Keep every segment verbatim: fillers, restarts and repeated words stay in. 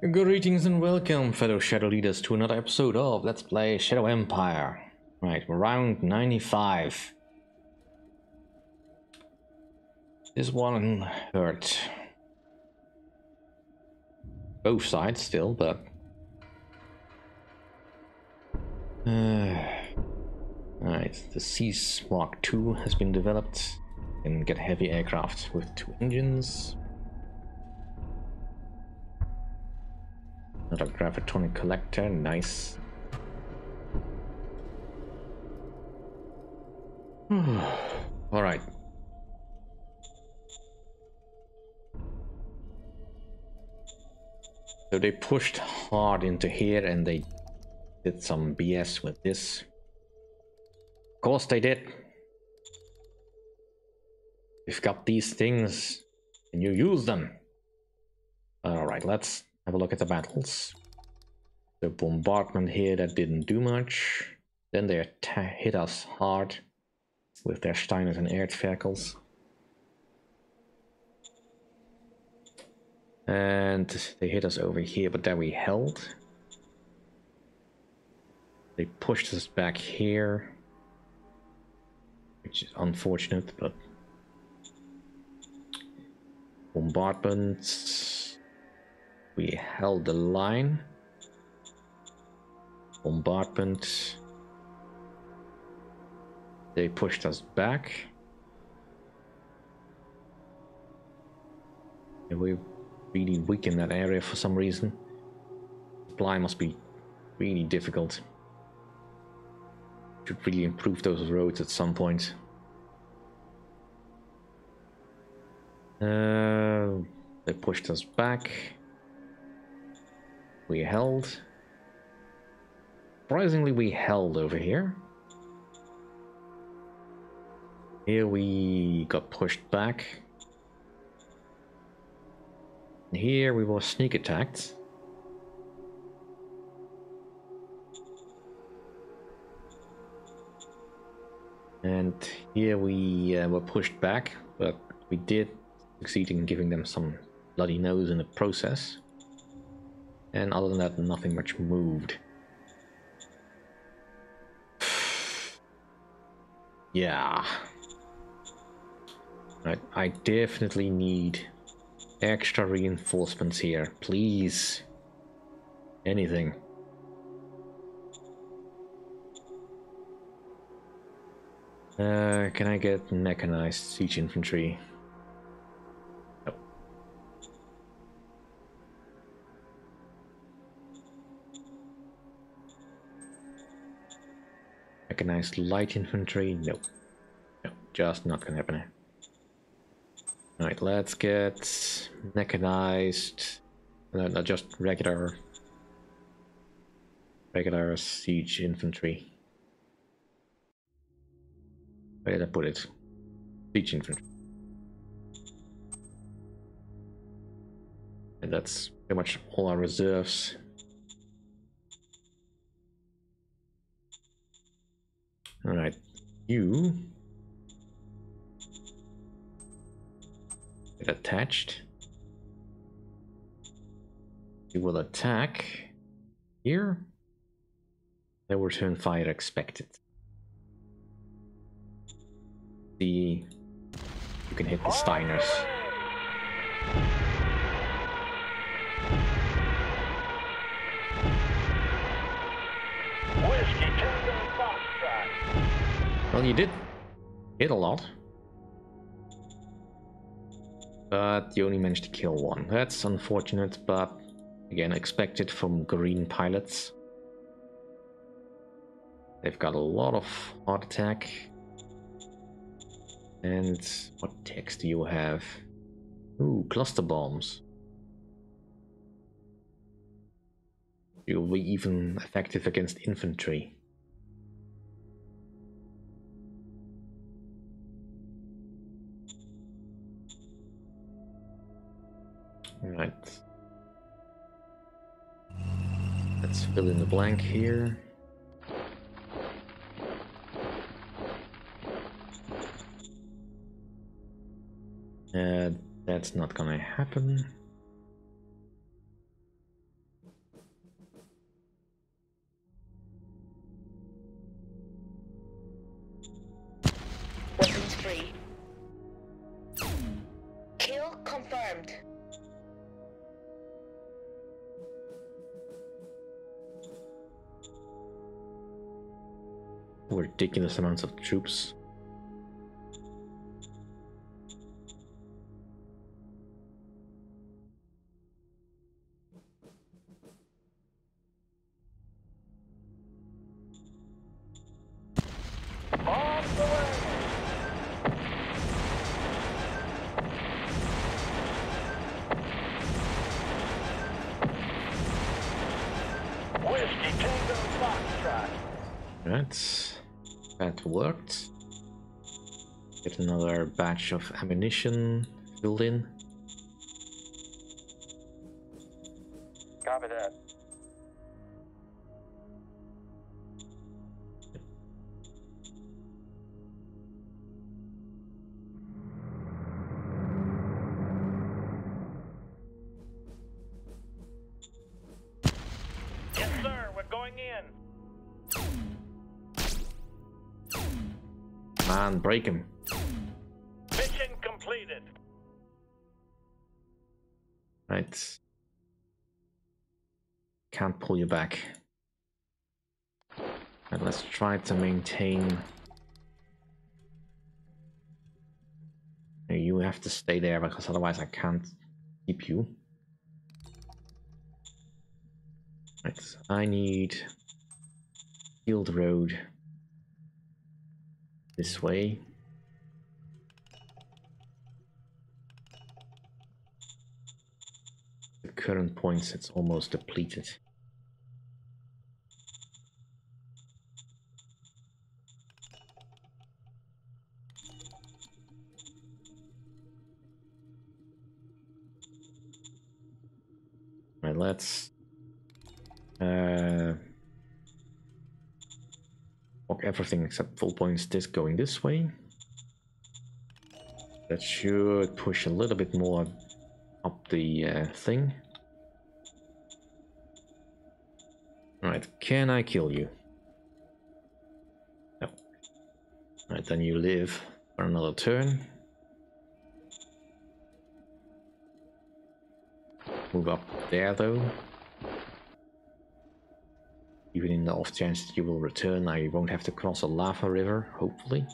Greetings and welcome, fellow Shadow Leaders, to another episode of Let's Play Shadow Empire. Right, round ninety-five. This one hurt. Both sides still, but... Uh, Alright, the Seas Mark two has been developed. And get heavy aircraft with two engines. Another Gravitonic Collector, nice. Alright. So they pushed hard into here and they did some B S with this. Of course they did. You've got these things and you use them. Alright, let's have a look at the battles. The bombardment here, that didn't do much. Then they hit us hard with their Steiners and Erdferkels. And they hit us over here, but there we held. They pushed us back here, which is unfortunate, but... Bombardments... We held the line. Bombardment. They pushed us back. And we're really weak in that area for some reason. Supply must be really difficult. Should really improve those roads at some point. Uh, they pushed us back. We held. Surprisingly, we held over here. Here we got pushed back. Here we were sneak attacked. And here we uh, were pushed back, but we did succeed in giving them some bloody nose in the process. And other than that, nothing much moved. Yeah. Right, I definitely need extra reinforcements here. Please. Anything. Uh, can I get mechanized siege infantry? Mechanized light infantry? No. No, just not gonna happen. Alright, let's get mechanized. No, no, just regular. Regular siege infantry. Where did I put it? Siege infantry. And that's pretty much all our reserves. Alright, you get attached. You will attack here. No return fire expected. The you can hit the Steiners. Well, you did hit a lot, but you only managed to kill one. That's unfortunate, but again, expected from green pilots. They've got a lot of heart attack. And what techs do you have? Ooh, cluster bombs. You'll be even effective against infantry. Right. Let's fill in the blank here. Uh, that's not gonna happen. ridiculous amounts of troops. Batch of ammunition filled in. Copy that. Yes, sir, we're going in. Man, break him. Right. Can't pull you back. Right, let's try to maintain. You have to stay there because otherwise I can't keep you. Right, I need field road this way. Current points, it's almost depleted. Right, let's uh, walk everything except full points. This going this way. That should push a little bit more up the uh, thing. Right, can I kill you? No. Right, then you live for another turn. Move up there though. Even in the off chance that you will return, I won't have to cross a lava river, hopefully.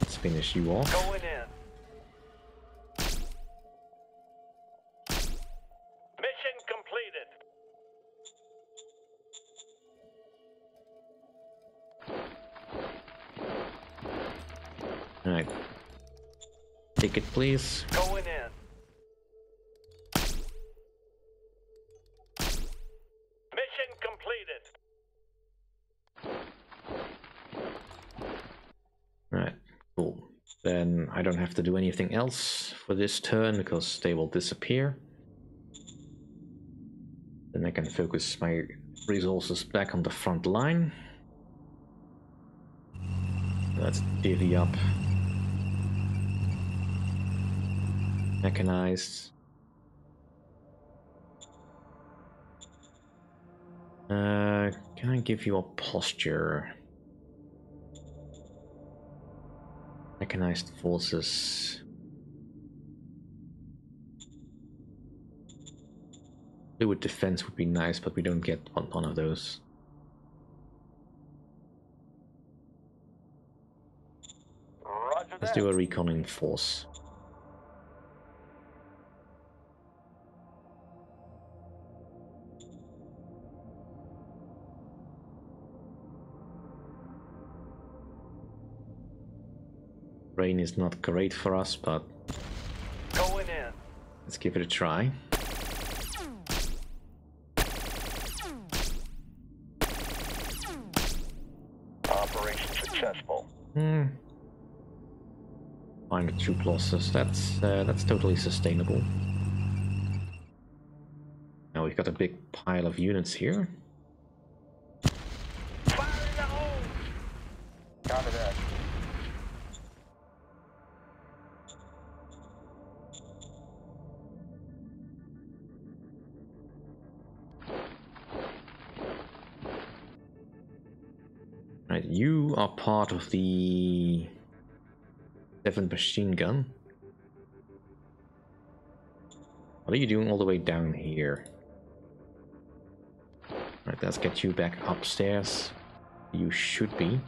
Let's finish you off. Going in. Take it, please. Going in. Mission completed. Right, cool. Then I don't have to do anything else for this turn because they will disappear. Then I can focus my resources back on the front line. Let's divvy up. Mechanized. Uh, can I give you a posture? Mechanized forces. Fluid defense would be nice, but we don't get one, one of those. Roger that. Let's do a reconning force. Rain is not great for us, but going in. Let's give it a try. Operation successful. Hmm. Find troop losses. That's uh, that's totally sustainable. Now we've got a big pile of units here. Part of the seven machine gun. What are you doing all the way down here? Alright, let's get you back upstairs. You should be.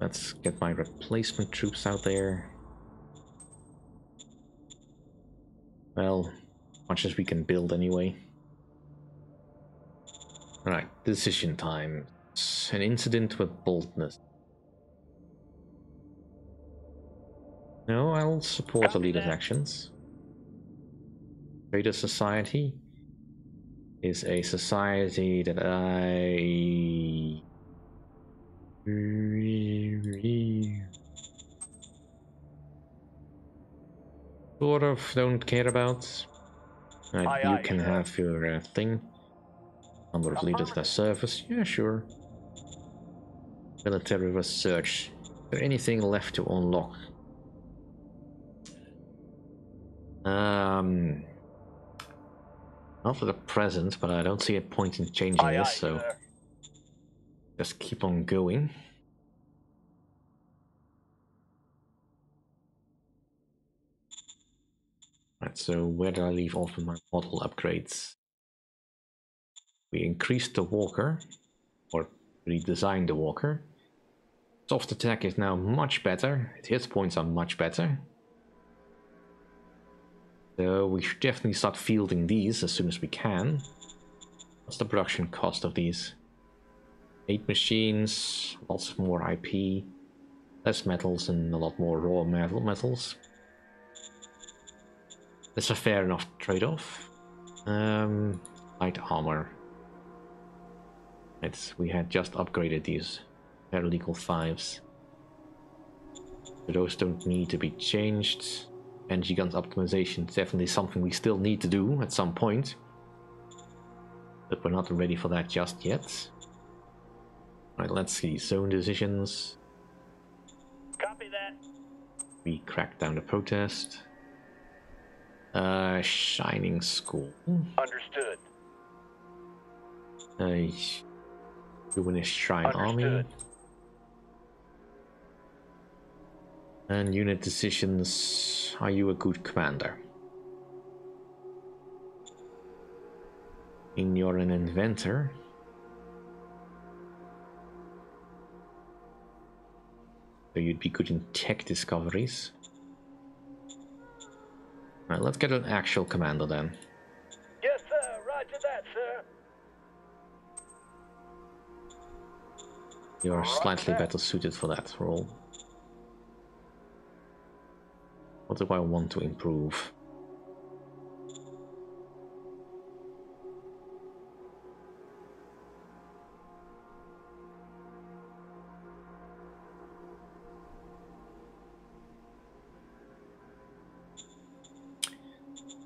Let's get my replacement troops out there. Well, much as we can build anyway. Alright, decision time. It's an incident with boldness. No, I'll support the leader's actions. Trader Society is a society that I... sort of don't care about. Right, aye, you aye, can aye. have your uh, thing. Number of leaders that service. Yeah, sure. Military research. Is there anything left to unlock? Um, not for the present, but I don't see a point in changing aye, this. Aye, so. There. Just keep on going. Right, so where did I leave off with my model upgrades? We increased the walker, or redesigned the walker. Soft attack is now much better. Its hit points are much better. So we should definitely start fielding these as soon as we can. What's the production cost of these? Eight machines, lots more I P, less metals and a lot more raw metal metals. That's a fair enough trade-off. Um, light armor. It's, we had just upgraded these paralegal fives. So those don't need to be changed. Energy guns optimization is definitely something we still need to do at some point. But we're not ready for that just yet. Right, let's see. Zone decisions. Copy that. We cracked down the protest. Uh, Shining School. Understood. Uh, Humanist Shrine Understood. Army. And unit decisions. Are you a good commander? In you're an inventor. So you'd be good in tech discoveries. Alright, let's get an actual commander then. Yes, sir. Roger that, sir. You are Roger slightly that. better suited for that role. What do I want to improve?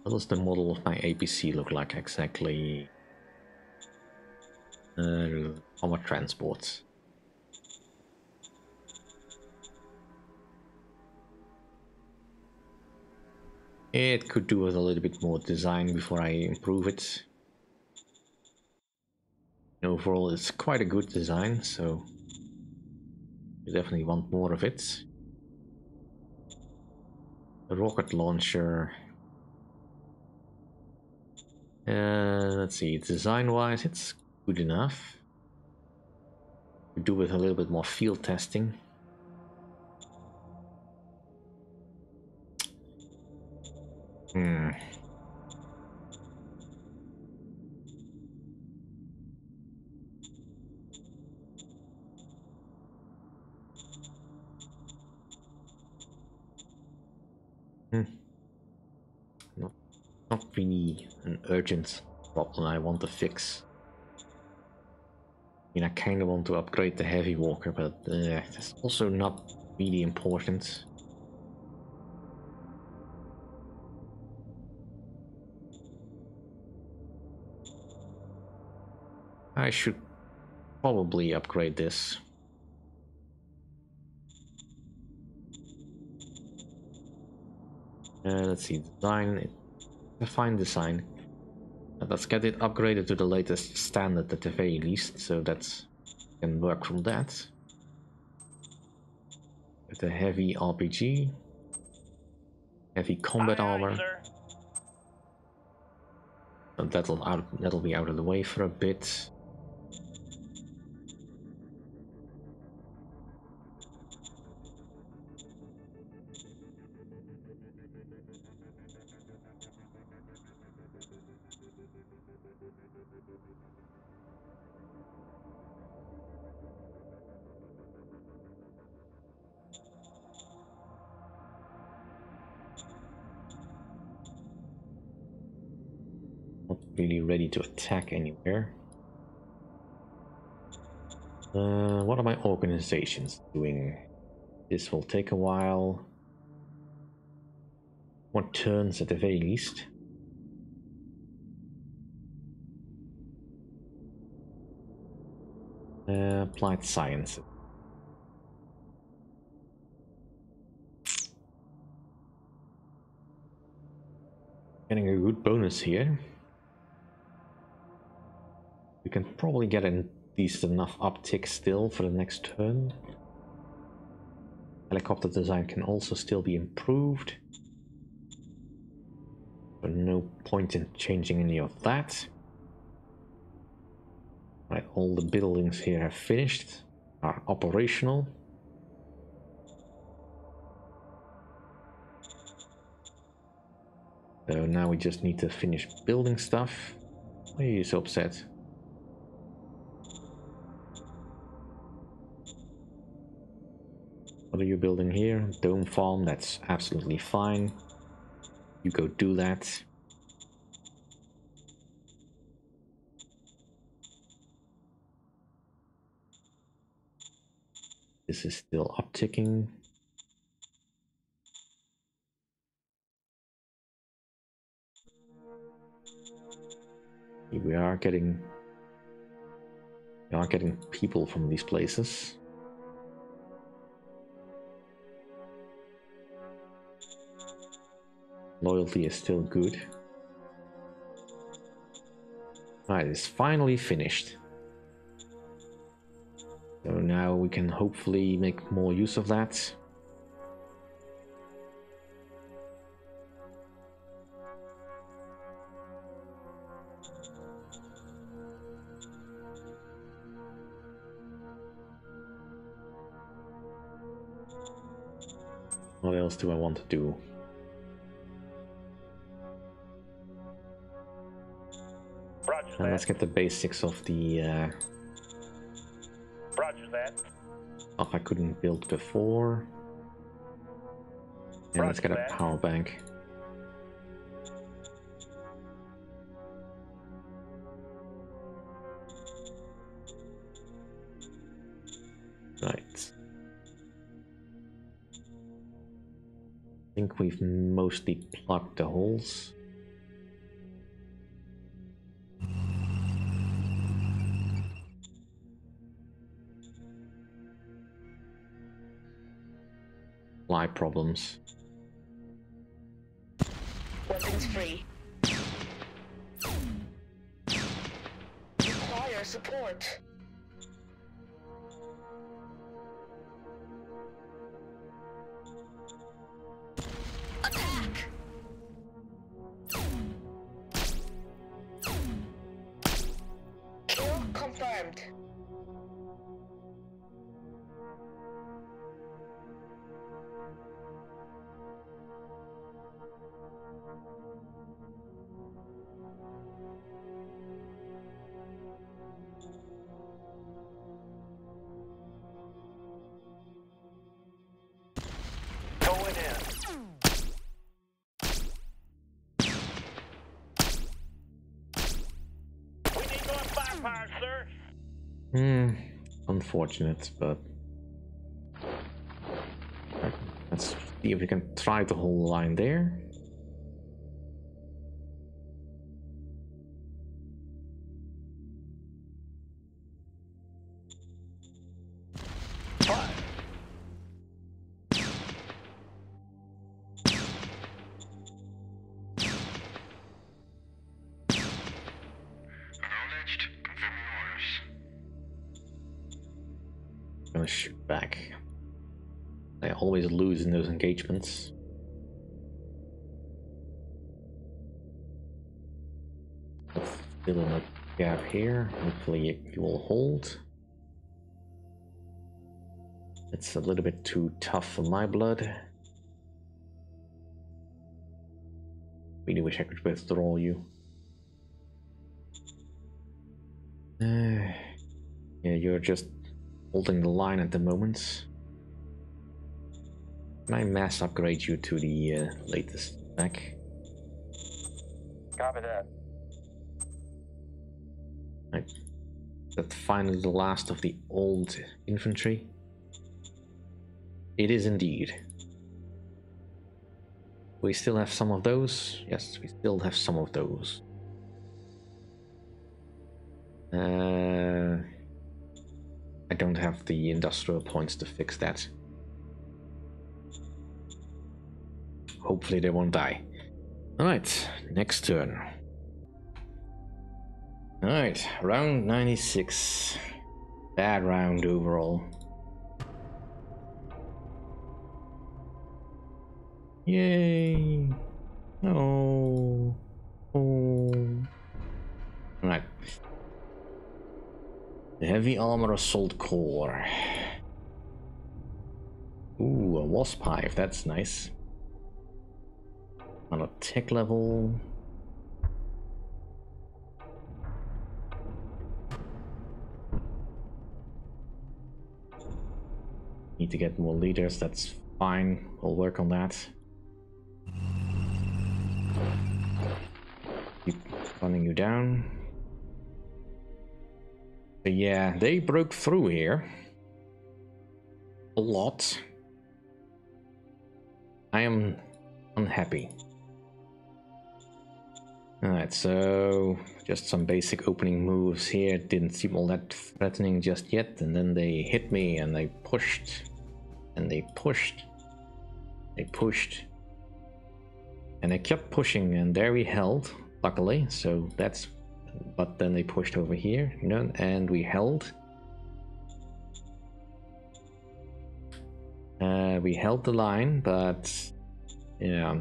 What does the model of my A P C look like exactly? Uh, armor transport. It could do with a little bit more design before I improve it. Overall, it's quite a good design, so you definitely want more of it. The rocket launcher. Uh, let's see, design-wise, it's good enough. We do with a little bit more field testing. Hmm. Hmm. Not really an urgent problem I want to fix. I mean, I kind of want to upgrade the heavy walker, but uh, that's also not really important. I should probably upgrade this. Uh, let's see, design, define design. And let's get it upgraded to the latest standard at the very least, so that can work from that. With a heavy R P G, heavy combat aye, armor. Aye, and that'll out, that'll be out of the way for a bit. Really ready to attack anywhere. Uh, what are my organizations doing? This will take a while. What turns at the very least? Uh, applied science. Getting a good bonus here. We can probably get a decent enough uptick still for the next turn. Helicopter design can also still be improved. But no point in changing any of that. Right, all the buildings here are finished, are operational. So now we just need to finish building stuff. Why are you so upset? What are you building here? Dome farm, that's absolutely fine. You go do that. This is still upticking. We are getting we are getting people from these places. Loyalty is still good. Alright, it's finally finished. So now we can hopefully make more use of that. What else do I want to do? And let's get the basics of the uh, Roger that. stuff I couldn't build before. And Roger let's get that. a power bank. Right. I think we've mostly plugged the holes. Problems. Weapons free. Require support. Attack. Kill confirmed. Hmm, unfortunate, but let's see if we can try the whole line there. gonna shoot back. I always lose in those engagements. Let's fill in the gap here. Hopefully it will hold. It's a little bit too tough for my blood. Really wish I could withdraw you. Uh, yeah, you're just holding the line at the moment. Can I mass upgrade you to the uh, latest spec? Copy that. Right. That's finally the last of the old infantry. It is indeed. We still have some of those. Yes, we still have some of those. Uh, I don't have the industrial points to fix that. Hopefully they won't die. Alright, next turn. Alright, round ninety-six. Bad round overall. Yay! Oh, oh. Right. The heavy armor assault core. Ooh, a wasp hive. That's nice. On a tech level. Need to get more leaders. That's fine. We'll work on that. Keep running you down. But yeah, they broke through here a lot. I am unhappy. Alright, so just some basic opening moves here. Didn't seem all that threatening just yet. And then they hit me and they pushed. And they pushed. They pushed. And they kept pushing, and there we held, luckily, so that's... But then they pushed over here, no, and we held. Uh, we held the line, but... Yeah.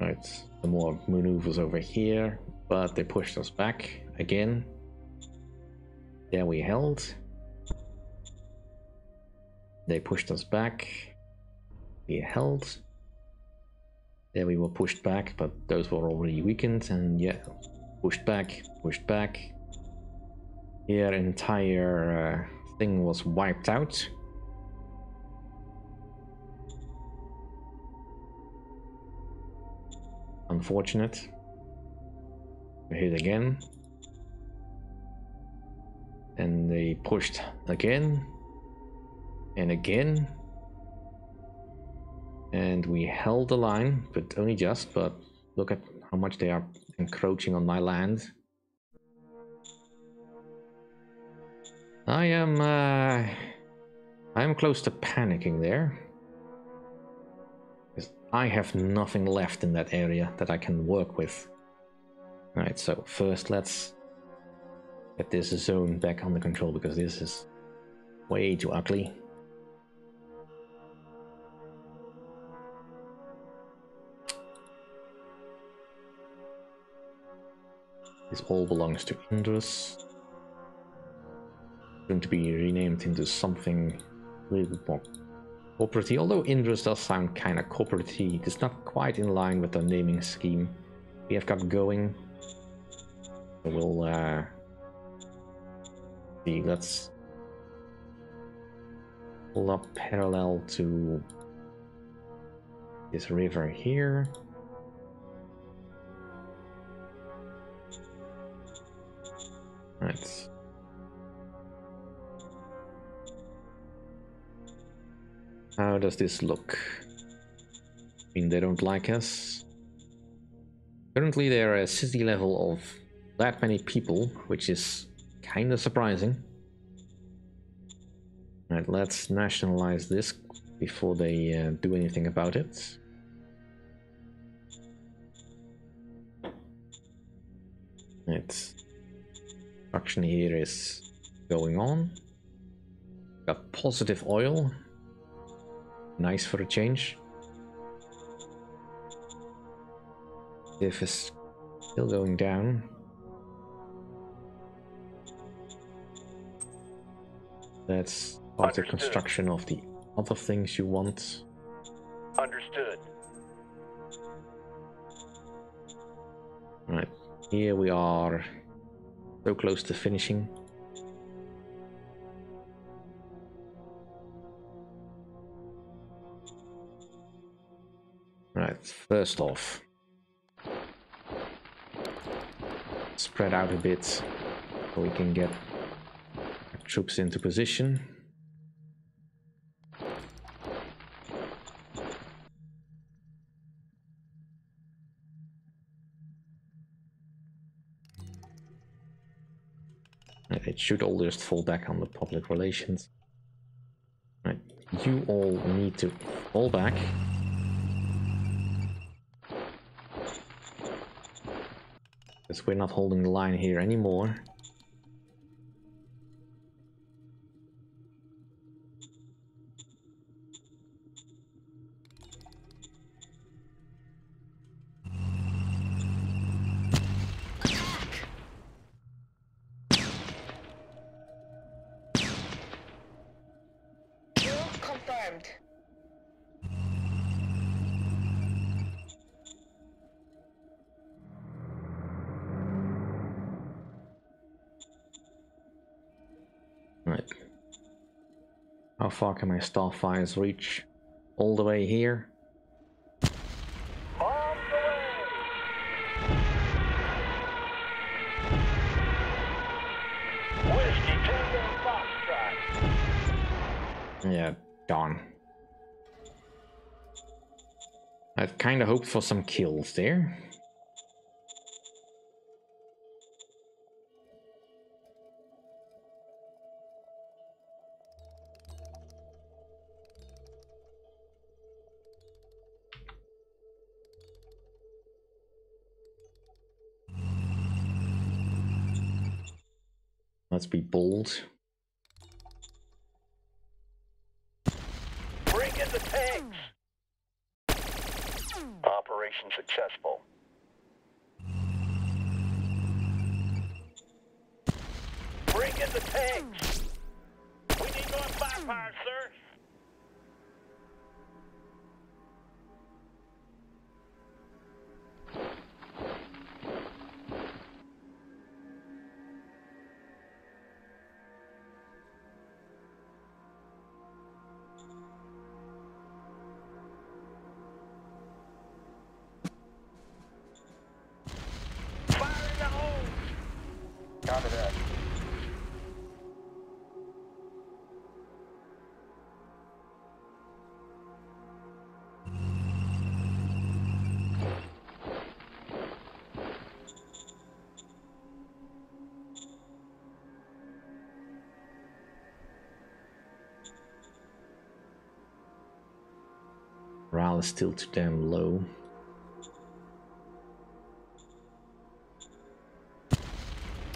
Right, some more maneuvers over here, but they pushed us back again. There we held. They pushed us back. We held. There we were pushed back, but those were already weakened, and yeah, pushed back, pushed back. Here, entire uh, thing was wiped out. Unfortunate. We hit again. And they pushed again. And again. And we held the line, but only just, but look at how much they are encroaching on my land. I am, uh, I am close to panicking there. Because I have nothing left in that area that I can work with. Alright, so first let's get this zone back under control, because this is way too ugly. This all belongs to Indus. Going to be renamed into something a little bit more corporate-y. Although Indus does sound kind of corporate-y, it is not quite in line with the naming scheme we have got going. We'll uh, see. Let's pull up parallel to this river here. Right. How does this look? I mean, they don't like us. Currently, they're a city level of that many people, which is kind of surprising. Right, let's nationalize this before they uh, do anything about it. Right. Construction here is going on. Got positive oil. Nice for a change. Diff is still going down. That's part of the construction of the other things you want. Understood. Right, here we are so close to finishing. Right, first off, spread out a bit so we can get troops into position. It should all just fall back on the public relations. Right, you all need to fall back. Because we're not holding the line here anymore. How far can my starfires reach? All the way here? On the way! Whiskey Tango Foxtrot! Yeah, darn. I've kinda hoped for some kills there. Let's be bold. Bring in the tanks! Operation successful. Bring in the tanks! We need more firepower, sir! Morale is still too damn low.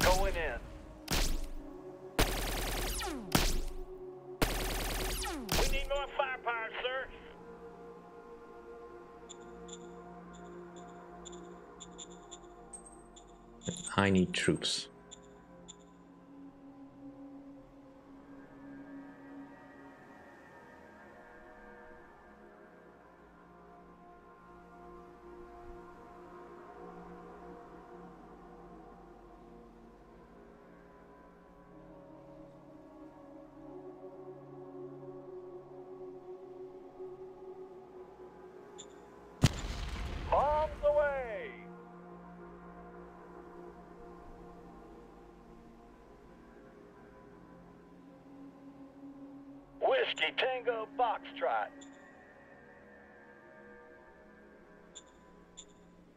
Going in. We need more firepower, sir. I need troops. Whiskey Tango Foxtrot.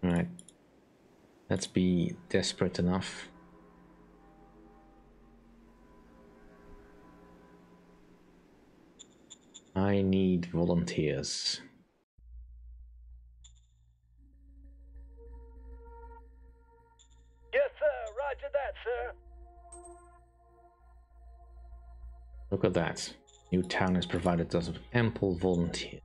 Alright. Let's be desperate enough. I need volunteers. Yes, sir. Roger that, sir. Look at that. New town has provided us with ample volunteers.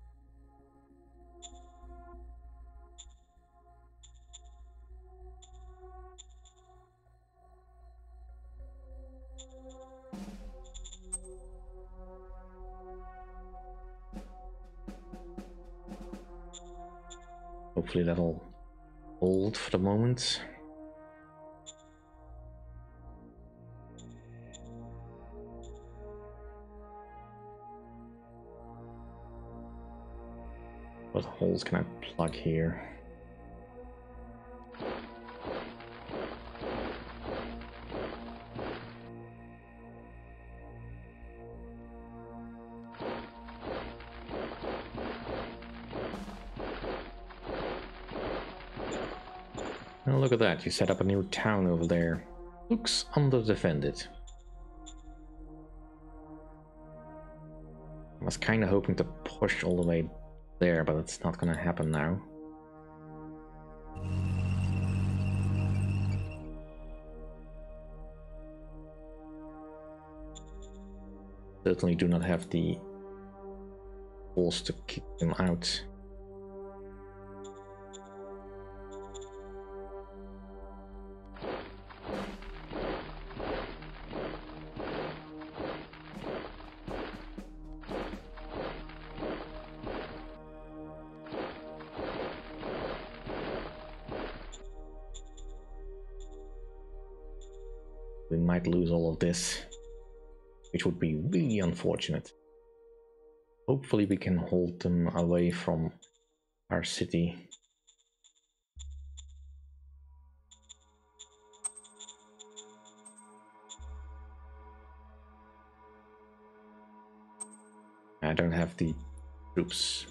Hopefully that'll hold for the moment. What holes can I plug here? Now look at that, you set up a new town over there. Looks under-defended. I was kind of hoping to push all the way back there, but it's not gonna happen now. Certainly do not have the balls to kick them out. We might lose all of this, which would be really unfortunate. Hopefully we can hold them away from our city. I don't have the troops.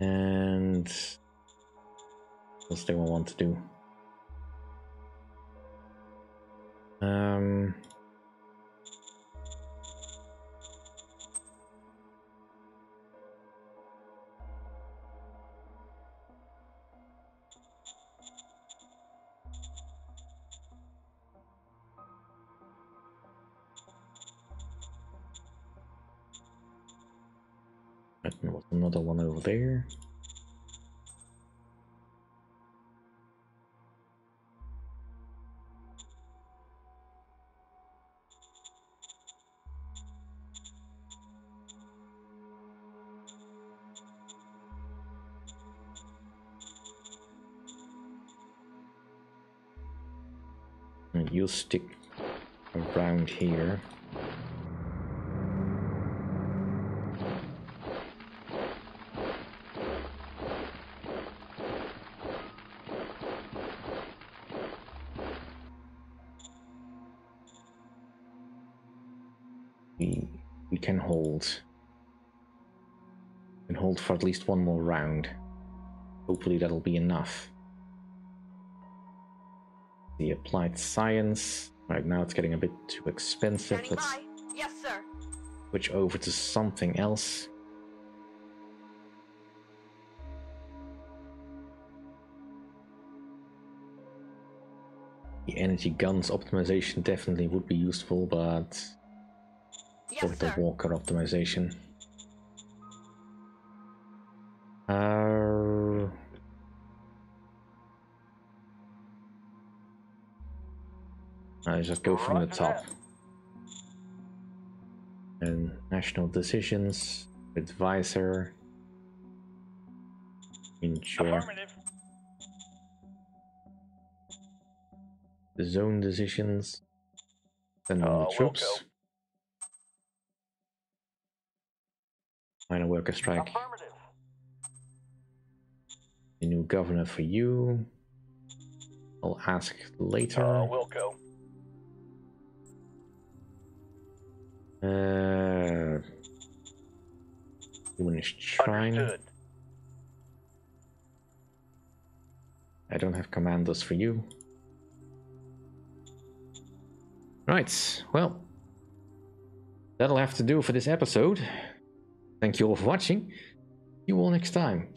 And what they will want to do. Um, another one over there. And you'll stick around here. Can hold and hold for at least one more round. Hopefully that'll be enough. The applied science right now, it's getting a bit too expensive. Let's yes, sir. Switch over to something else. The energy guns optimization definitely would be useful, but for the walker optimization. Uh, I just go from the top. And national decisions, advisor, ensure. The zone decisions, and uh, the troops. We'll minor worker strike. A new governor for you. I'll ask later. Uh, we'll go. Uh, doing is trying. Understood. I don't have commandos for you. Right, well, that'll have to do for this episode. Thank you all for watching. See you all next time.